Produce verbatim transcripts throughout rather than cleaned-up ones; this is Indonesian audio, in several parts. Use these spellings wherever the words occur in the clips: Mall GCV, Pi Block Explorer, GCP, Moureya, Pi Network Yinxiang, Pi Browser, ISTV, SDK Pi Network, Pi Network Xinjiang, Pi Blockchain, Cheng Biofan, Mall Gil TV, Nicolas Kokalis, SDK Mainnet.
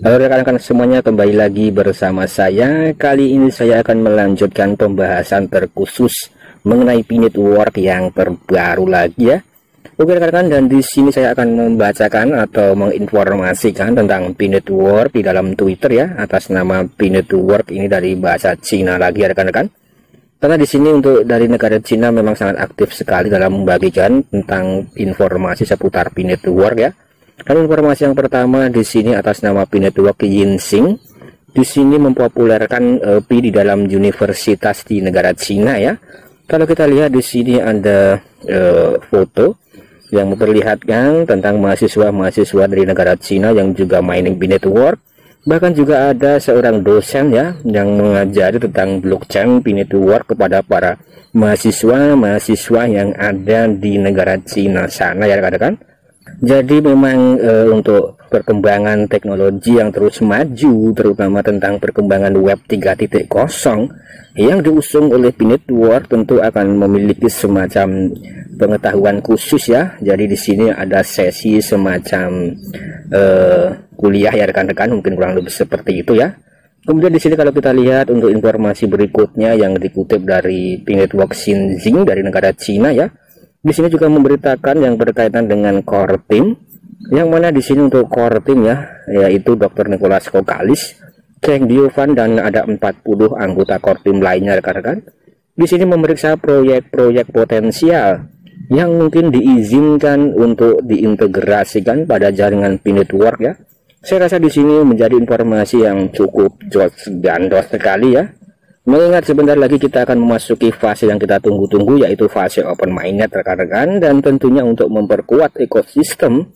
Halo rekan-rekan semuanya, kembali lagi bersama saya. Kali ini saya akan melanjutkan pembahasan terkhusus mengenai Pi Network yang terbaru lagi ya. Oke rekan-rekan, dan di sini saya akan membacakan atau menginformasikan tentang Pi Network di dalam Twitter ya, atas nama Pi Network ini dari bahasa Cina lagi ya rekan-rekan. Karena di sini untuk dari negara Cina memang sangat aktif sekali dalam membagikan tentang informasi seputar Pi Network ya. Lalu informasi yang pertama di sini atas nama Pi Network Yinxiang, di sini mempopulerkan uh, Pi di dalam universitas di negara Cina ya. Kalau kita lihat di sini ada uh, foto yang memperlihatkan tentang mahasiswa-mahasiswa dari negara Cina yang juga main Pi Network. Bahkan juga ada seorang dosen ya yang mengajari tentang blockchain Pi Network kepada para mahasiswa-mahasiswa yang ada di negara Cina sana ya rekan-rekan. Jadi memang e, untuk perkembangan teknologi yang terus maju, terutama tentang perkembangan web tiga titik nol yang diusung oleh Pi Network, tentu akan memiliki semacam pengetahuan khusus ya. Jadi di sini ada sesi semacam e, kuliah ya rekan-rekan, mungkin kurang lebih seperti itu ya. Kemudian di sini kalau kita lihat untuk informasi berikutnya yang dikutip dari Pi Network Xinjiang dari negara Cina ya. Di sini juga memberitakan yang berkaitan dengan core team, yang mana di sini untuk core team ya, yaitu dokter Nicolas Kokalis, Cheng Biofan, dan ada empat puluh anggota core team lainnya rekan-rekan. Di sini memeriksa proyek-proyek potensial yang mungkin diizinkan untuk diintegrasikan pada jaringan Pi Network ya. Saya rasa di sini menjadi informasi yang cukup jos dan dos sekali ya. Mengingat sebentar lagi kita akan memasuki fase yang kita tunggu-tunggu, yaitu fase open mainnet rekan-rekan, dan tentunya untuk memperkuat ekosistem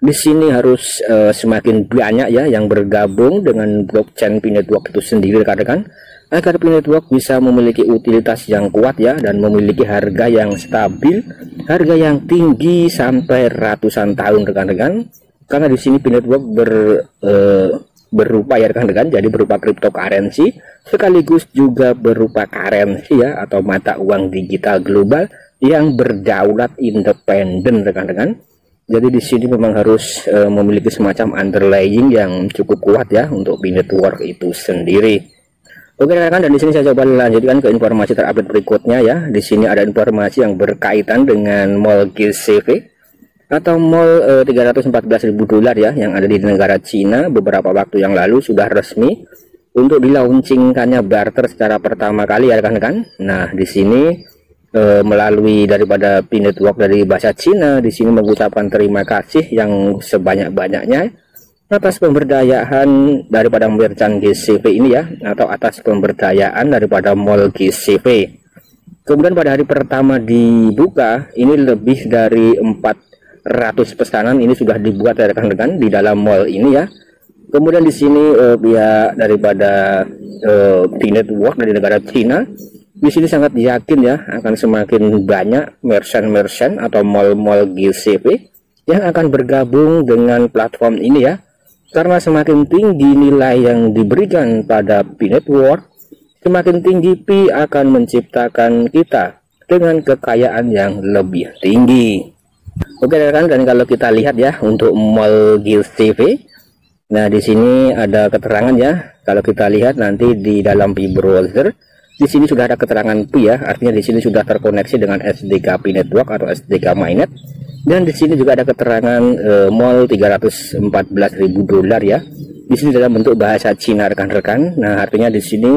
di sini harus uh, semakin banyak ya yang bergabung dengan blockchain Pi Network itu sendiri rekan-rekan, agar Pi Network bisa memiliki utilitas yang kuat ya, dan memiliki harga yang stabil, harga yang tinggi sampai ratusan tahun rekan-rekan. Karena di sini Pi Network ber uh, berupa ya rekan-rekan, jadi berupa cryptocurrency sekaligus juga berupa currency ya, atau mata uang digital global yang berdaulat independen rekan-rekan. Jadi di sini memang harus e, memiliki semacam underlying yang cukup kuat ya untuk Pi Network itu sendiri. Oke rekan-rekan, dan di sini saya coba lanjutkan ke informasi terupdate berikutnya ya. Di sini ada informasi yang berkaitan dengan Mall G C V atau mall eh, tiga ratus empat belas ribu dolar ya, yang ada di negara Cina beberapa waktu yang lalu sudah resmi untuk dilaunchingkannya barter secara pertama kali ya rekan-rekan. Nah di sini eh, melalui daripada Pi Network dari bahasa Cina, di sini mengucapkan terima kasih yang sebanyak-banyaknya atas pemberdayaan daripada merchant G C V ini ya, atau atas pemberdayaan daripada Mall G C V. Kemudian pada hari pertama dibuka ini lebih dari empat ratus pesanan ini sudah dibuat ya rekan-rekan di dalam mall ini ya. Kemudian di sini eh, pihak daripada eh, Pi Network dari negara Cina di sini sangat yakin ya akan semakin banyak merchant-merchant atau mall-mall G C P yang akan bergabung dengan platform ini ya, karena semakin tinggi nilai yang diberikan pada Pi Network, semakin tinggi Pi akan menciptakan kita dengan kekayaan yang lebih tinggi. Oke rekan, dan kalau kita lihat ya untuk Mall Gil T V, nah di sini ada keterangan ya. Kalau kita lihat nanti di dalam Pi Browser, di sini sudah ada keterangan Pi ya, artinya di sini sudah terkoneksi dengan S D K Pi Network atau S D K Mainnet. Dan di sini juga ada keterangan eh, Mall tiga ratus empat belas ribu dolar ya. Di sini dalam bentuk bahasa Cina rekan-rekan. Nah artinya di sini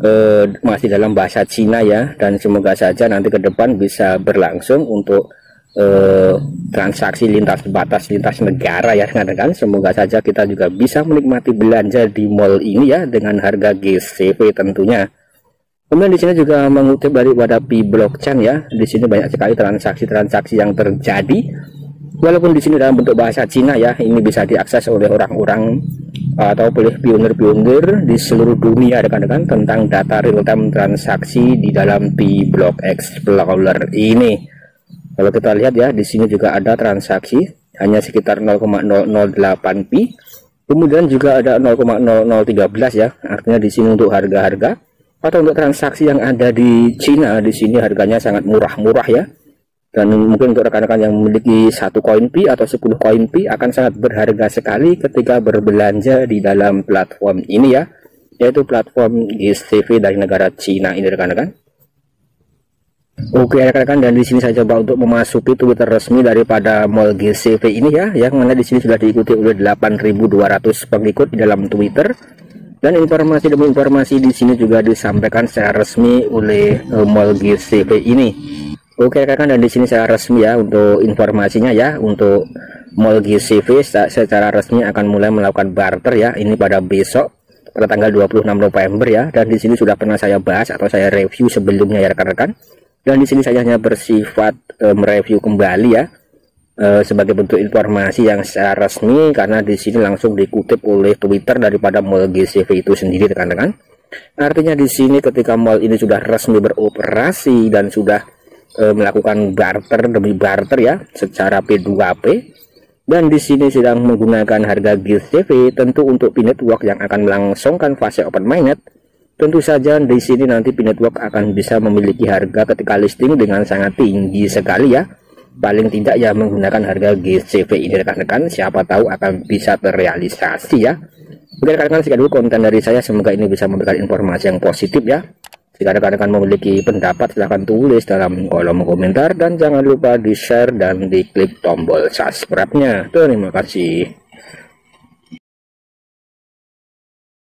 eh, masih dalam bahasa Cina ya, dan semoga saja nanti ke depan bisa berlangsung untuk Eh, transaksi lintas batas, lintas negara ya rekan-rekan. Semoga saja kita juga bisa menikmati belanja di mall ini ya dengan harga G C P tentunya. Kemudian di sini juga mengutip daripada Pi Blockchain ya. Di sini banyak sekali transaksi-transaksi yang terjadi. Walaupun di sini dalam bentuk bahasa Cina ya, ini bisa diakses oleh orang-orang atau oleh pionir-pionir di seluruh dunia rekan-rekan tentang data real-time transaksi di dalam Pi Block Explorer ini. Kalau kita lihat ya, di sini juga ada transaksi hanya sekitar nol koma nol nol delapan pi. Kemudian juga ada nol koma nol nol satu tiga ya. Artinya di sini untuk harga-harga atau untuk transaksi yang ada di Cina, di sini harganya sangat murah-murah ya. Dan mungkin untuk rekan-rekan yang memiliki satu koin Pi atau sepuluh koin Pi akan sangat berharga sekali ketika berbelanja di dalam platform ini ya, yaitu platform I S T V dari negara Cina ini rekan-rekan. Oke rekan-rekan, dan di sini saya coba untuk memasuki Twitter resmi daripada Mall G C V ini ya, yang mana di sini sudah diikuti oleh delapan ribu dua ratus pengikut di dalam Twitter. Dan informasi demi informasi di sini juga disampaikan secara resmi oleh Mall G C V ini. Oke rekan-rekan, dan di sini secara resmi ya untuk informasinya ya, untuk Mall G C V secara resmi akan mulai melakukan barter ya, ini pada besok pada tanggal dua puluh enam November ya. Dan di sini sudah pernah saya bahas atau saya review sebelumnya ya rekan-rekan. Dan di sini saya hanya bersifat e, mereview kembali ya, e, sebagai bentuk informasi yang secara resmi, karena di sini langsung dikutip oleh Twitter daripada Mall G C V itu sendiri rekan-rekan. Artinya di sini ketika mall ini sudah resmi beroperasi dan sudah e, melakukan barter demi barter ya secara P dua P. Dan di sini sedang menggunakan harga G C V, tentu untuk Pi Network yang akan melangsungkan fase open mainnet. Tentu saja di sini nanti Pi Network akan bisa memiliki harga ketika listing dengan sangat tinggi sekali ya. Paling tidak ya menggunakan harga G C V ini rekan-rekan, siapa tahu akan bisa terrealisasi ya. Oke rekan-rekan, sekian dulu konten dari saya, semoga ini bisa memberikan informasi yang positif ya. Jika rekan-rekan memiliki pendapat silahkan tulis dalam kolom komentar, dan jangan lupa di share dan diklik tombol subscribe-nya. Terima kasih.